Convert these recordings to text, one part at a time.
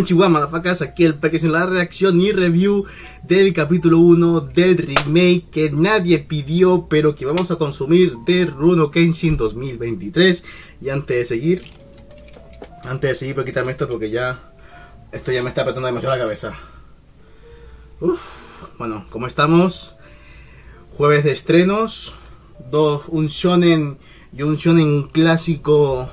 Konnichiwa, motherfuckers, aquí el Perkins en la reacción y review del capítulo 1 del remake que nadie pidió, pero que vamos a consumir, de Rurouni Kenshin 2023. Y antes de seguir, voy a quitarme esto porque ya, esto ya me está apretando demasiado la cabeza. Uf, bueno, como estamos, jueves de estrenos, un shonen y un shonen clásico.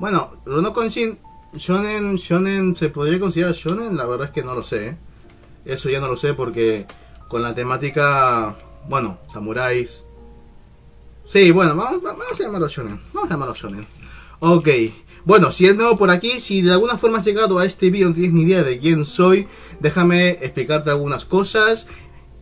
Bueno, Rurouni Kenshin, shonen, ¿se podría considerar shonen? La verdad es que no lo sé, ¿eh? Eso ya no lo sé porque con la temática, bueno, samuráis. Sí, bueno, vamos a llamarlo shonen, Ok, bueno, si eres nuevo por aquí, si de alguna forma has llegado a este vídeo y no tienes ni idea de quién soy, déjame explicarte algunas cosas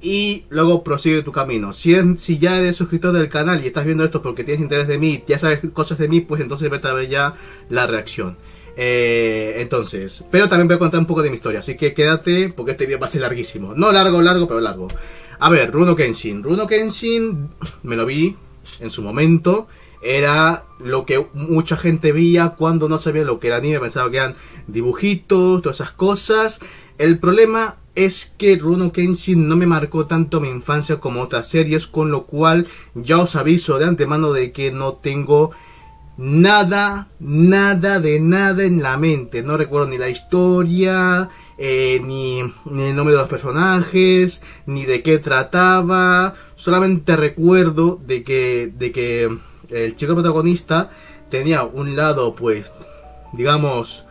y luego prosigue tu camino. Si ya eres suscriptor del canal y estás viendo esto porque tienes interés de mí, ya sabes cosas de mí, pues entonces vete a ver ya la reacción. Entonces, pero también voy a contar un poco de mi historia, así que quédate porque este video va a ser larguísimo. No largo, pero largo. A ver, Rurouni Kenshin, me lo vi en su momento. Era lo que mucha gente veía cuando no sabía lo que era anime, pensaba que eran dibujitos, todas esas cosas. El problema es que Rurouni Kenshin no me marcó tanto mi infancia como otras series, con lo cual ya os aviso de antemano de que no tengo nada en la mente. No recuerdo ni la historia, ni el nombre de los personajes, ni de qué trataba. Solamente recuerdo de que el chico protagonista tenía un lado, pues, digamos,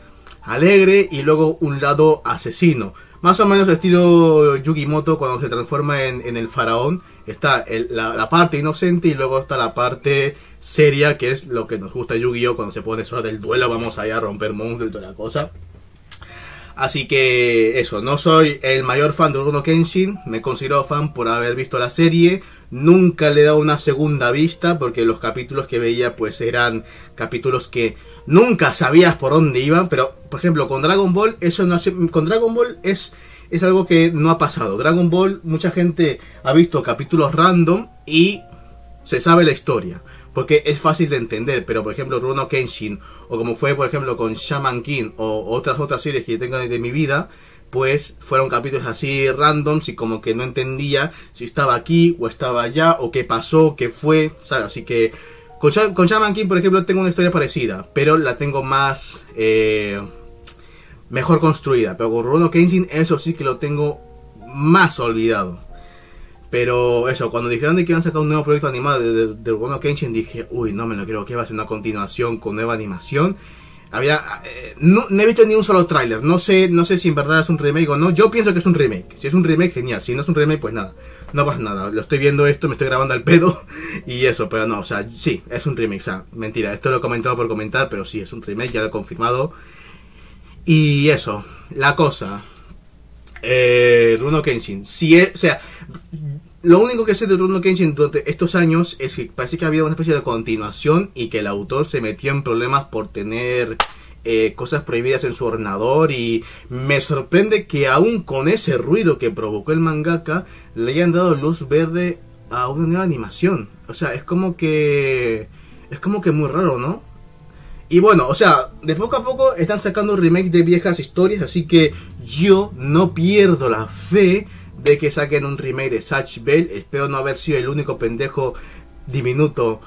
alegre y luego un lado asesino. Más o menos estilo Yugi Muto cuando se transforma en el faraón. Está la parte inocente y luego está la parte seria, que es lo que nos gusta Yu-Gi-Oh, cuando se pone eso del duelo, vamos allá a romper monstruos y toda la cosa. Así que eso, no soy el mayor fan de Rurouni Kenshin, me considero fan por haber visto la serie. Nunca le he dado una segunda vista porque los capítulos que veía pues eran capítulos que nunca sabías por dónde iban. Pero por ejemplo con Dragon Ball, eso no hace, con Dragon Ball es algo que no ha pasado. Dragon Ball, mucha gente ha visto capítulos random y se sabe la historia porque es fácil de entender, pero por ejemplo Rurouni Kenshin, o como fue por ejemplo con Shaman King, o otras series que yo tengo de mi vida, pues fueron capítulos así randoms y como que no entendía si estaba aquí o estaba allá, o qué pasó, qué fue, ¿sabes? Así que con Shaman King, por ejemplo, tengo una historia parecida, pero la tengo más, mejor construida. Pero con Rurouni Kenshin, eso sí que lo tengo más olvidado. Pero eso, cuando dijeron de que iban a sacar un nuevo proyecto animado de Rurouni Kenshin, dije, uy, no me lo creo, que va a ser una continuación con nueva animación. No he visto ni un solo tráiler, no sé si en verdad es un remake o no. Yo pienso que es un remake. Si es un remake, genial. Si no es un remake, pues nada, no pasa nada. Lo estoy viendo esto, me estoy grabando al pedo y eso, pero no, o sea, sí, es un remake. O sea, mentira, esto lo he comentado por comentar, pero sí, es un remake, ya lo he confirmado. Y eso, la cosa, Rurouni Kenshin, lo único que sé de Rurouni Kenshin durante estos años es que parece que había una especie de continuación y que el autor se metió en problemas por tener cosas prohibidas en su ordenador, y me sorprende que aún con ese ruido que provocó el mangaka le hayan dado luz verde a una nueva animación. O sea, es como que muy raro, ¿no? Y bueno, o sea, de poco a poco están sacando remakes de viejas historias, así que yo no pierdo la fe de que saquen un remake de Zatch Bell. Espero no haber sido el único pendejo diminuto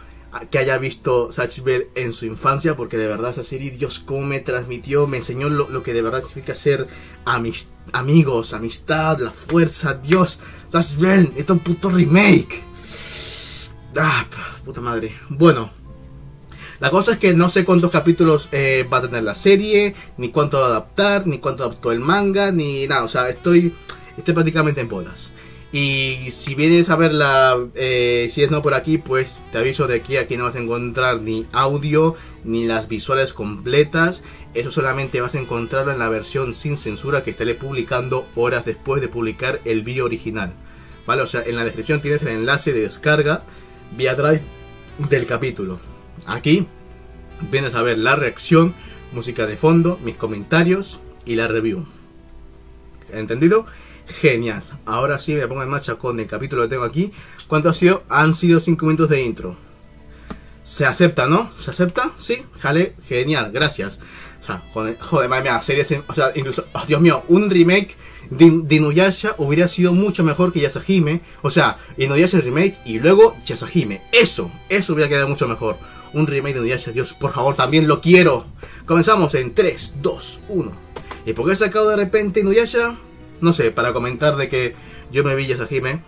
que haya visto Zatch Bell en su infancia, porque de verdad esa serie, Dios, cómo me transmitió, me enseñó lo que de verdad significa ser amigos, amistad, la fuerza. Dios, Zatch Bell, esto es un puto remake. Ah, puta madre. Bueno, la cosa es que no sé cuántos capítulos va a tener la serie, ni cuánto va a adaptar, ni cuánto adaptó el manga, ni nada. O sea, estoy prácticamente en bolas. Y si vienes a verla, si es no por aquí, pues te aviso de que aquí no vas a encontrar ni audio ni las visuales completas. Eso solamente vas a encontrarlo en la versión sin censura que estaré publicando horas después de publicar el vídeo original, ¿vale? O sea, en la descripción tienes el enlace de descarga vía Drive del capítulo. Aquí vienes a ver la reacción, música de fondo, mis comentarios y la review. ¿Entendido? Genial, ahora sí me pongo en marcha con el capítulo que tengo aquí. ¿Cuánto ha sido? Han sido 5 minutos de intro. ¿Se acepta, no? ¿Se acepta? Sí, jale, genial, gracias. O sea, joder, madre mía, series, o sea, incluso, oh, Dios mío, un remake de Inuyasha hubiera sido mucho mejor que Yashahime. O sea, Inuyasha el remake y luego Yashahime. Eso hubiera quedado mucho mejor. Un remake de Inuyasha, Dios, por favor, también lo quiero. Comenzamos en 3, 2, 1. ¿Y por qué he sacado de repente Inuyasha? No sé, para comentar de que yo me vi Yashahime.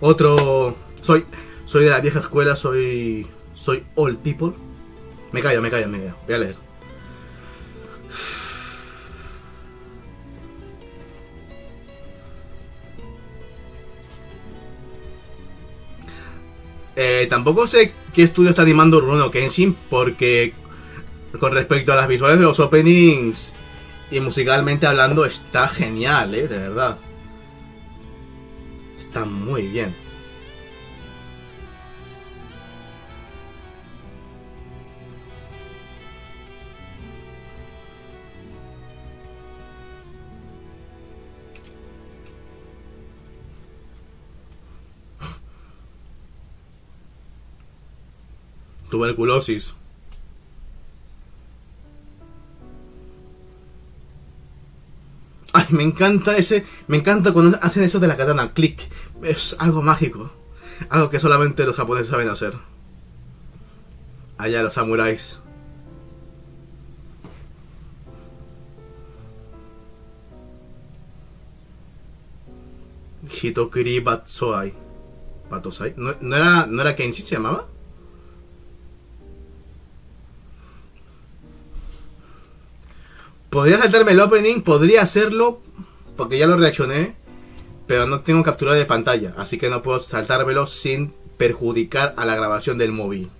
Otro... Soy de la vieja escuela, soy old people. Me callo, voy a leer. Tampoco sé qué estudio está animando Rurouni Kenshin, porque con respecto a las visuales de los openings y musicalmente hablando está genial, de verdad. Está muy bien. Tuberculosis. Ay, me encanta ese. Me encanta cuando hacen eso de la katana. Clic. Es algo mágico. Algo que solamente los japoneses saben hacer. Allá los samuráis. Hitokiri Batsoi. Batosai. ¿No era Kenshin, se llamaba? Podría saltarme el opening, podría hacerlo, porque ya lo reaccioné, pero no tengo captura de pantalla, así que no puedo saltármelo sin perjudicar a la grabación del móvil.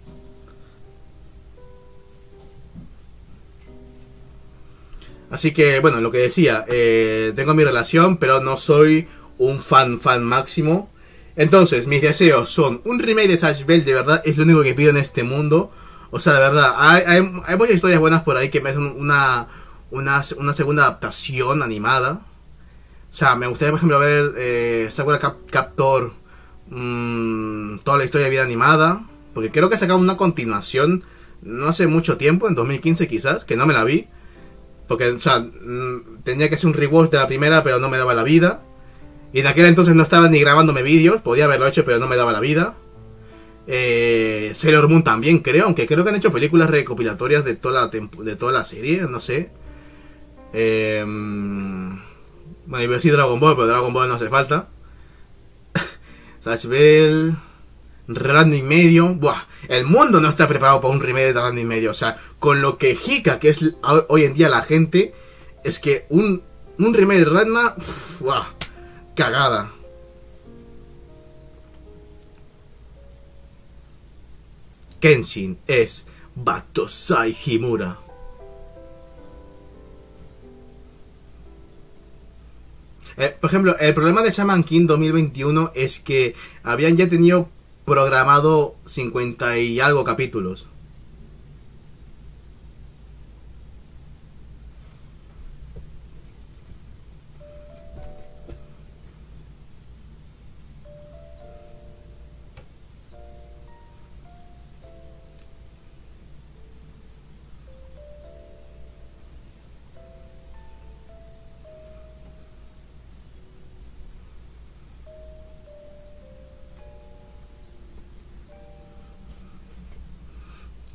Así que, bueno, lo que decía, tengo mi relación, pero no soy un fan máximo. Entonces, mis deseos son un remake de Zatch Bell, de verdad, es lo único que pido en este mundo. O sea, de verdad, hay muchas historias buenas por ahí que me hacen una segunda adaptación animada. O sea, me gustaría, por ejemplo, ver Sakura Captor, toda la historia de vida animada, porque creo que sacaron una continuación no hace mucho tiempo, en 2015 quizás, que no me la vi, porque, o sea, tenía que hacer un rewatch de la primera, pero no me daba la vida, y en aquel entonces no estaba ni grabándome vídeos, podía haberlo hecho, pero no me daba la vida. Sailor Moon también creo, aunque creo que han hecho películas recopilatorias de toda la serie, no sé. Bueno, iba a decir Dragon Ball, pero Dragon Ball no hace falta. Zatch Bell, Randy Medio. Buah, el mundo no está preparado para un remake de Randy Medio. O sea, con lo que jica que es hoy en día la gente, es que un remake de Ranma, uf, buah, cagada. Kenshin es Urusei Himura. Por ejemplo, el problema de Shaman King 2021 es que habían ya tenido programado 50 y algo capítulos.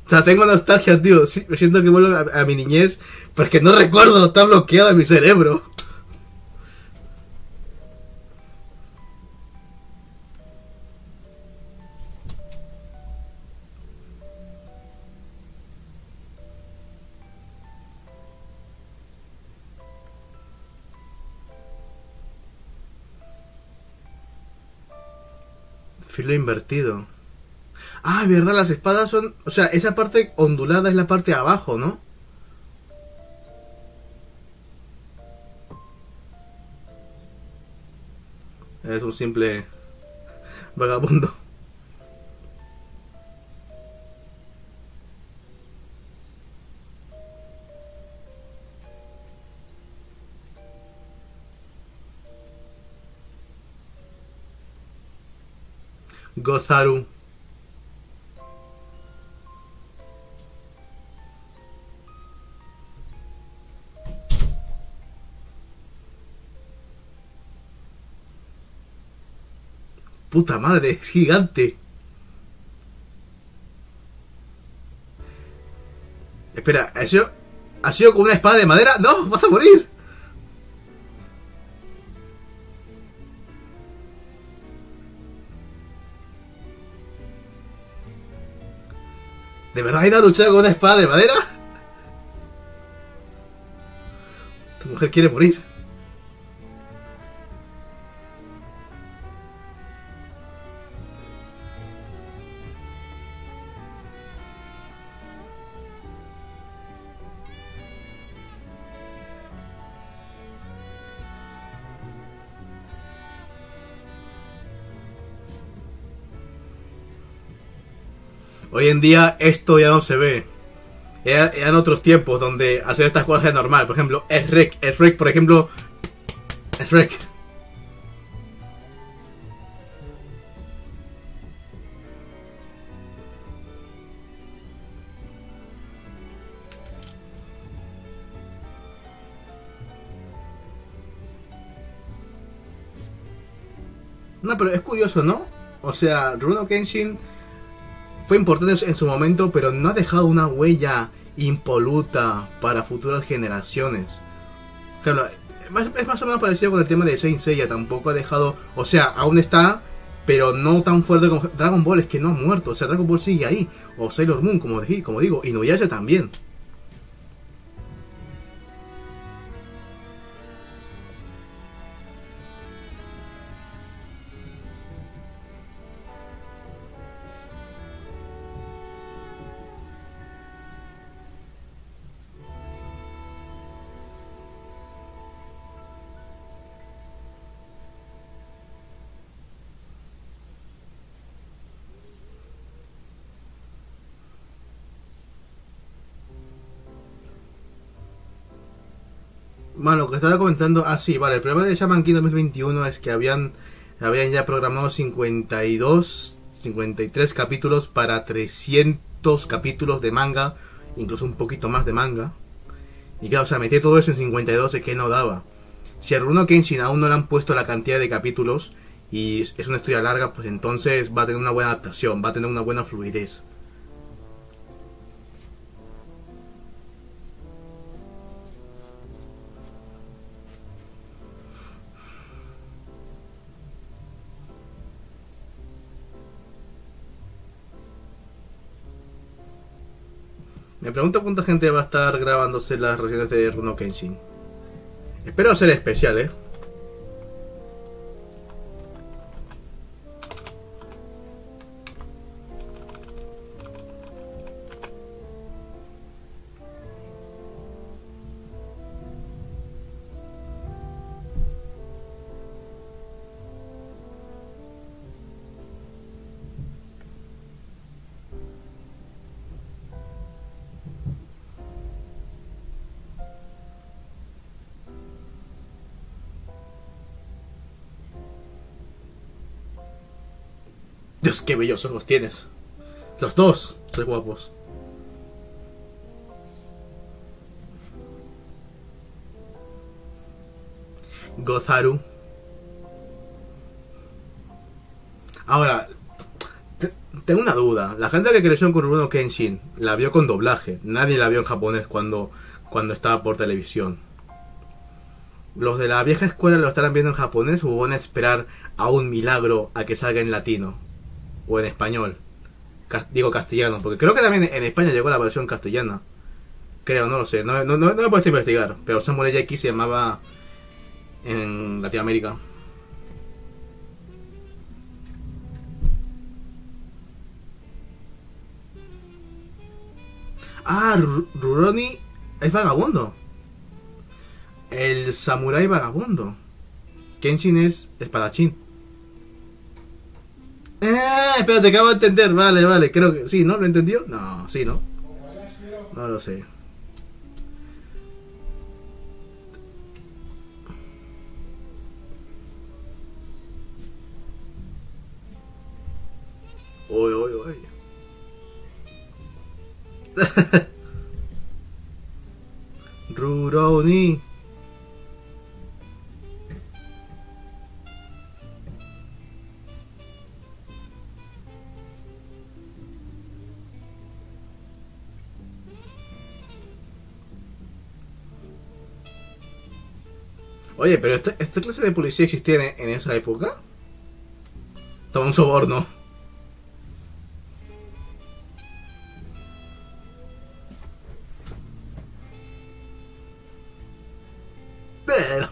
O sea, tengo nostalgia, tío. Sí, me siento que vuelvo a mi niñez, porque no recuerdo, está bloqueado en mi cerebro. Filo invertido. Ah, verdad, las espadas son... O sea, esa parte ondulada es la parte de abajo, ¿no? Es un simple vagabundo. Gozaru. ¡Puta madre! ¡Es gigante! Espera, ¿eso ha sido con una espada de madera? ¡No! ¡Vas a morir! ¿De verdad iba a luchar con una espada de madera? Esta mujer quiere morir. Hoy en día esto ya no se ve. Eran otros tiempos donde hacer estas cosas es normal. Por ejemplo, el Shrek, por ejemplo. El Shrek. No, pero es curioso, ¿no? O sea, Rurouni Kenshin fue importante en su momento, pero no ha dejado una huella impoluta para futuras generaciones. Claro, es más o menos parecido con el tema de Saint Seiya, tampoco ha dejado... O sea, aún está, pero no tan fuerte como... Dragon Ball es que no ha muerto, o sea, Dragon Ball sigue ahí. O Sailor Moon, como digo, Inuyasha también. Bueno, lo que estaba comentando, ah sí, vale, el problema de Shaman King 2021 es que habían ya programado 53 capítulos para 300 capítulos de manga, incluso un poquito más de manga. Y claro, o sea, meter todo eso en 52 es que no daba. Si a Rurouni Kenshin aún no le han puesto la cantidad de capítulos y es una historia larga, pues entonces va a tener una buena adaptación, va a tener una buena fluidez. Me pregunto cuánta gente va a estar grabándose las reacciones de Rurouni Kenshin. Espero hacer especial, ¿eh? Dios, qué bellos ojos tienes. Los dos son guapos. Gozaru. Ahora, tengo una duda. La gente que creció con Rurouni Kenshin la vio con doblaje. Nadie la vio en japonés cuando estaba por televisión. Los de la vieja escuela lo estarán viendo en japonés o van a esperar a un milagro a que salga en latino. O en español. Digo castellano, porque creo que también en España llegó la versión castellana. Creo, no lo sé. No me he puesto a investigar. Pero Samurai Jack se llamaba en Latinoamérica. Ah, Rurouni es vagabundo. El samurái vagabundo. Kenshin es espadachín. Espera, te acabo de entender, vale, creo que... ¿Sí, no? ¿Lo entendió? No, sí, ¿no? No lo sé. Uy. Rurouni. Oye, pero ¿esta clase de policía existía en esa época? Estaba un soborno. Pero...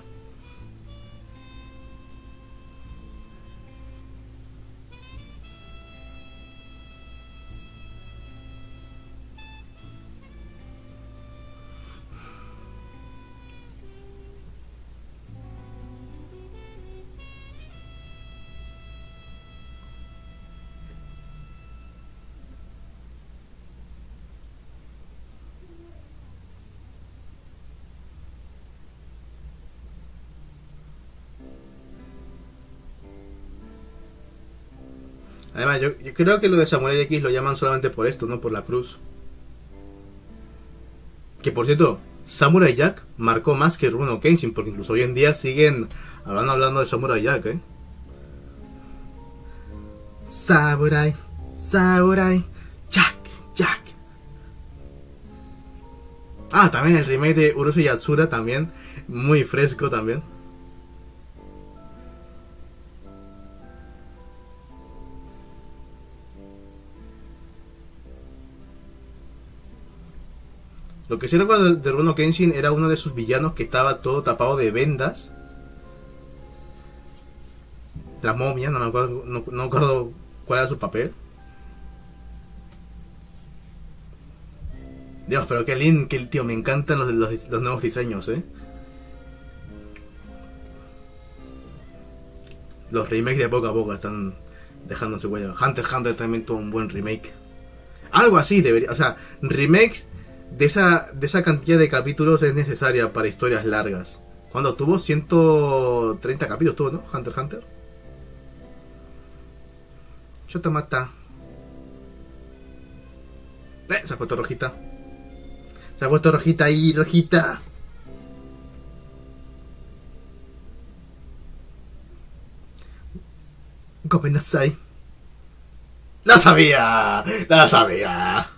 Además, yo creo que lo de Samurai X lo llaman solamente por esto, no por la cruz. Que por cierto, Samurai Jack marcó más que Rurouni Kenshin, porque incluso hoy en día siguen hablando de Samurai Jack, ¿eh? Samurai, Samurai, Jack, Jack. Ah, también el remake de Urusei Yatsura, también, muy fresco también. Lo que sí recuerdo de Rurouni Kenshin era uno de sus villanos que estaba todo tapado de vendas. La momia, no me acuerdo cuál era su papel. Dios, pero qué lindo, que el tío, me encantan los nuevos diseños, ¿eh? Los remakes de poco a poco están dejándose huella. Hunter x Hunter también tuvo un buen remake. Algo así debería, o sea, remakes... De esa cantidad de capítulos es necesaria para historias largas. ¿Cuándo tuvo? 130 capítulos tuvo, ¿no? Hunter x Hunter. Yo te mata. Se ha puesto rojita. Se ha puesto rojita ahí, rojita. Gomenasai. ¡La sabía! ¡La sabía!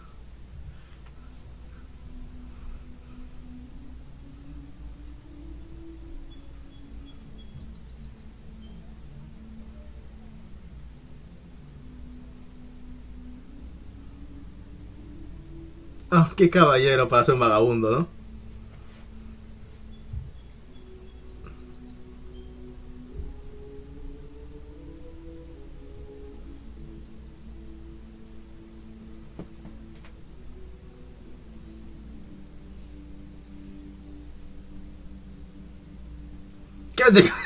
Oh, qué caballero para ser un vagabundo, ¿no? ¿Qué te cae?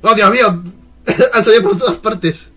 ¡Oh, Dios mío! Han salido por todas partes.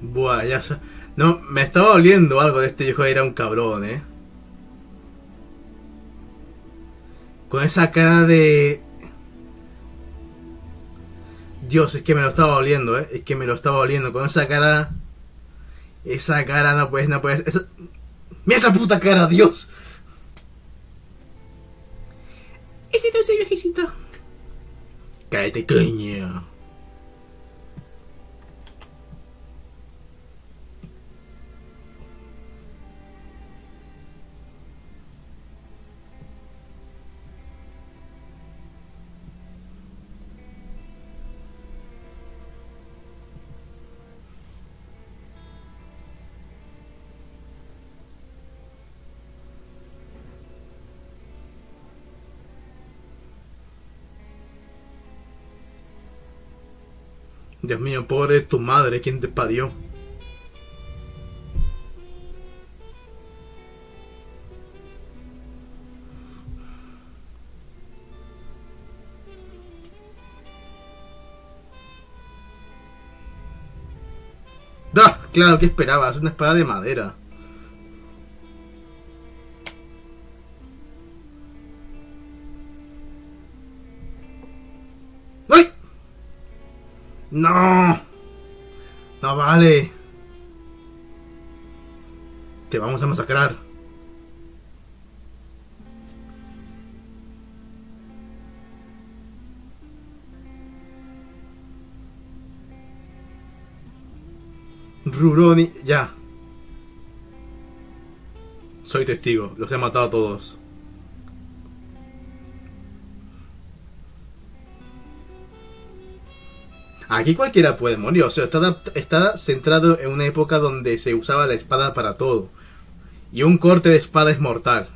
Buah, ya sa... No, me estaba oliendo algo de este viejo, era un cabrón, ¿eh? Con esa cara de... Dios, es que me lo estaba oliendo, ¿eh? Es que me lo estaba oliendo, con esa cara... Esa cara, no puedes... Esa... ¡Mira esa puta cara, Dios! Ese dulce viejecito. Cállate, coño. Dios mío, pobre de tu madre, ¿quién te parió? ¡Ah! Claro, ¿qué esperabas? Una espada de madera. ¡Ay! ¡No! ¡No vale! Te vamos a masacrar. Rurouni, ya. Soy testigo, los he matado a todos. Aquí cualquiera puede morir, o sea, está centrado en una época donde se usaba la espada para todo. Y un corte de espada es mortal.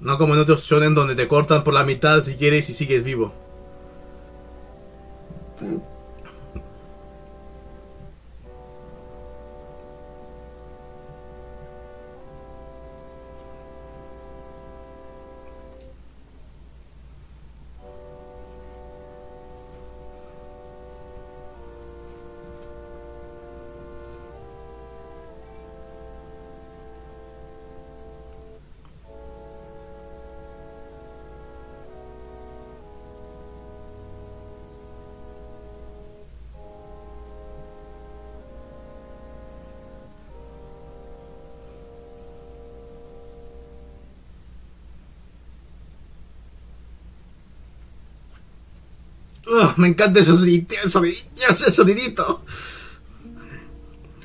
No como en otros shonen donde te cortan por la mitad si quieres y sigues vivo. Me encanta ese sonidito.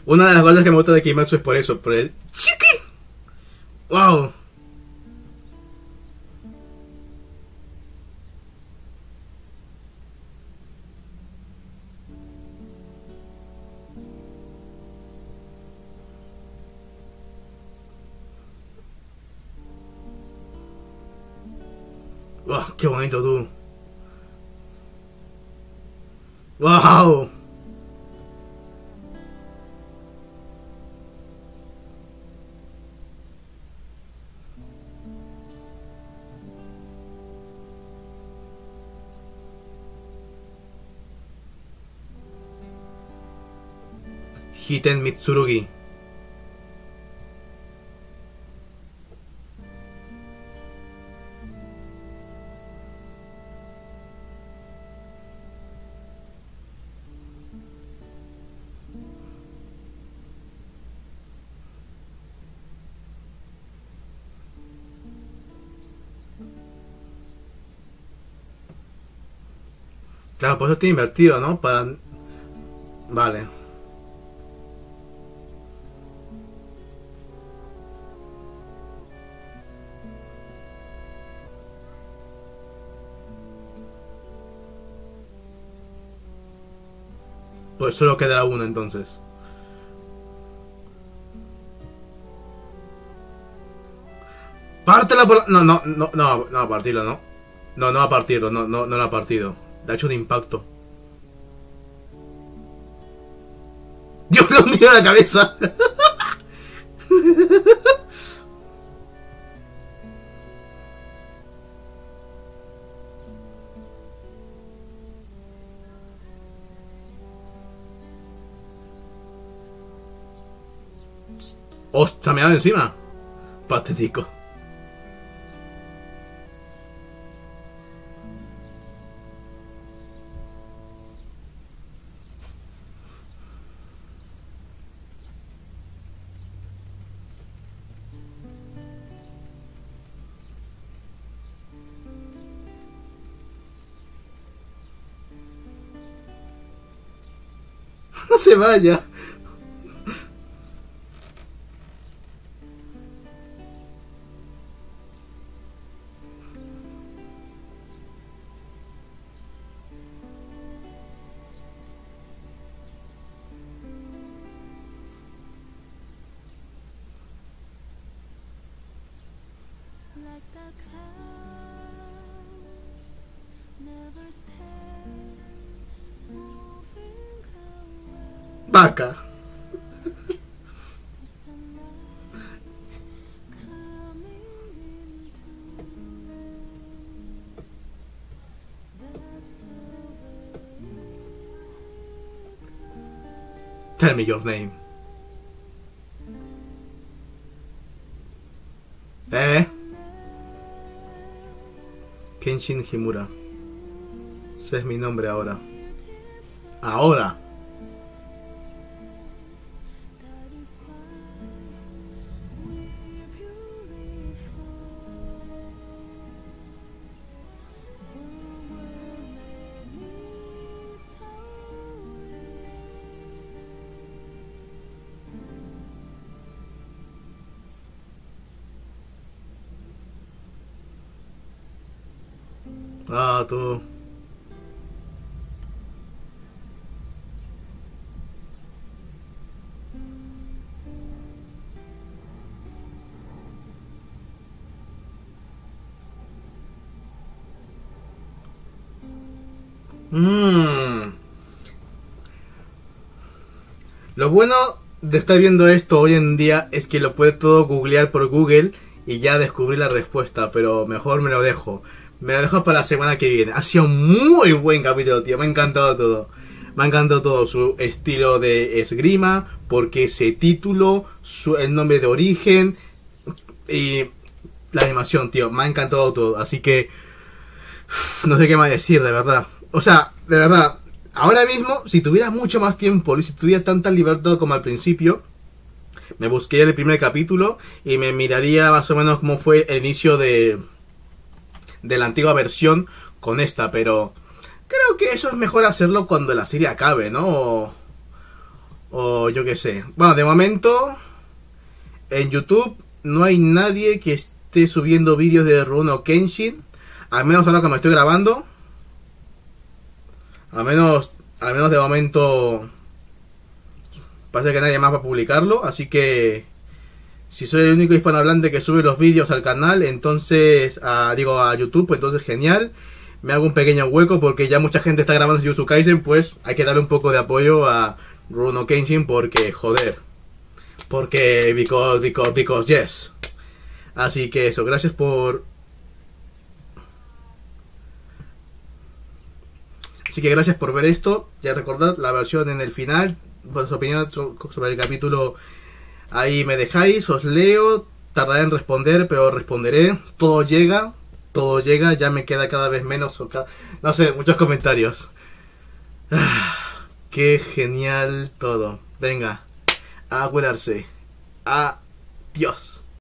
Una de las cosas que me gusta de Kimetsu es por eso, por el chiqui. Wow. Wow, qué bonito tú. ¡Wow! Hiten Mitsurugi. Claro, por eso tiene invertido, ¿no? Para... Vale. Pues solo quedará uno entonces. Pártela por... No va a partirlo, ¿no? No va a partirlo, no la ha partido. Le ha hecho un impacto. ¡Dios, lo hundió la cabeza! ¡Ostras, me ha dado encima! Patético. No se vaya. Vaca. Tell me your name. Kenshin Himura. Ese es mi nombre ahora. Ahora. Ah, tú. Lo bueno de estar viendo esto hoy en día es que lo puede todo googlear por Google y ya descubrí la respuesta, pero mejor me lo dejo. Me lo dejo para la semana que viene. Ha sido un muy buen capítulo, tío. Me ha encantado todo. Me ha encantado todo. Su estilo de esgrima, porque ese título, el nombre de origen y la animación, tío. Me ha encantado todo. Así que no sé qué más decir, de verdad. O sea, de verdad, ahora mismo, si tuviera mucho más tiempo y si tuviera tanta libertad como al principio, me busqué el primer capítulo y me miraría más o menos cómo fue el inicio de la antigua versión con esta, pero creo que eso es mejor hacerlo cuando la serie acabe, ¿no? O yo qué sé. Bueno, de momento en YouTube no hay nadie que esté subiendo vídeos de Rurouni Kenshin, al menos ahora que me estoy grabando, al menos de momento parece que nadie más va a publicarlo, así que si soy el único hispanohablante que sube los vídeos al canal, entonces, a YouTube, pues entonces genial. Me hago un pequeño hueco porque ya mucha gente está grabando Yusukaisen, pues hay que darle un poco de apoyo a Rurouni Kenshin porque, joder. Porque, because, yes. Así que eso, gracias por... Así que gracias por ver esto. Ya recordad la versión en el final, vuestra opinión sobre el capítulo... Ahí me dejáis, os leo, tardaré en responder, pero responderé. Todo llega, ya me queda cada vez menos, no sé, muchos comentarios. Ah, qué genial todo. Venga, a cuidarse. Adiós.